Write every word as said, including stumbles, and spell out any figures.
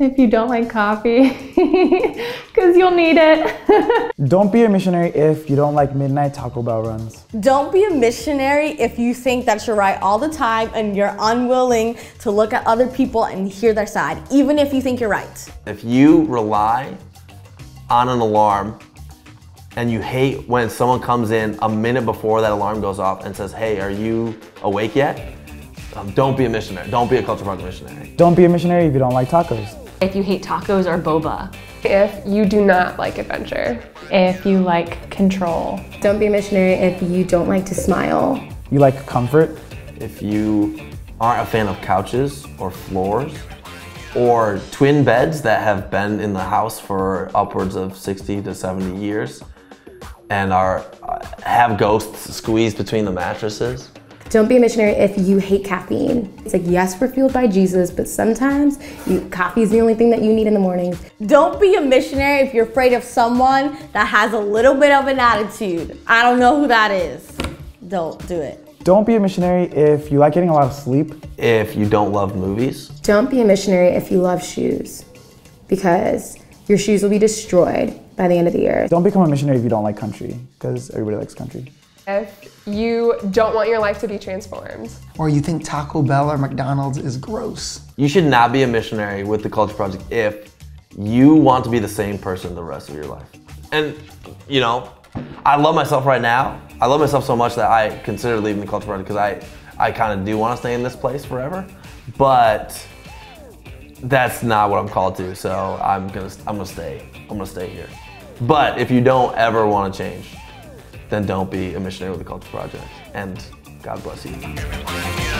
if you don't like coffee, because you'll need it. Don't be a missionary if you don't like midnight Taco Bell runs. Don't be a missionary if you think that you're right all the time and you're unwilling to look at other people and hear their side, even if you think you're right. If you rely on an alarm and you hate when someone comes in a minute before that alarm goes off and says, hey, are you awake yet? Um, don't be a missionary. Don't be a Culture Project missionary. Don't be a missionary if you don't like tacos. If you hate tacos or boba. If you do not like adventure. If you like control. Don't be a missionary if you don't like to smile. You like comfort. If you aren't a fan of couches or floors or twin beds that have been in the house for upwards of sixty to seventy years and are have ghosts squeezed between the mattresses. Don't be a missionary if you hate caffeine. It's like, yes, we're fueled by Jesus, but sometimes you, coffee is the only thing that you need in the morning. Don't be a missionary if you're afraid of someone that has a little bit of an attitude. I don't know who that is. Don't do it. Don't be a missionary if you like getting a lot of sleep. If you don't love movies. Don't be a missionary if you love shoes, because your shoes will be destroyed by the end of the year. Don't become a missionary if you don't like country, because everybody likes country. If you don't want your life to be transformed. Or you think Taco Bell or McDonald's is gross. You should not be a missionary with the Culture Project if you want to be the same person the rest of your life. And, you know, I love myself right now. I love myself so much that I consider leaving the Culture Project because I, I kind of do want to stay in this place forever. But that's not what I'm called to, so I'm gonna, I'm gonna stay. I'm gonna stay here. But if you don't ever want to change, then don't be a missionary with the Culture Project. And God bless you.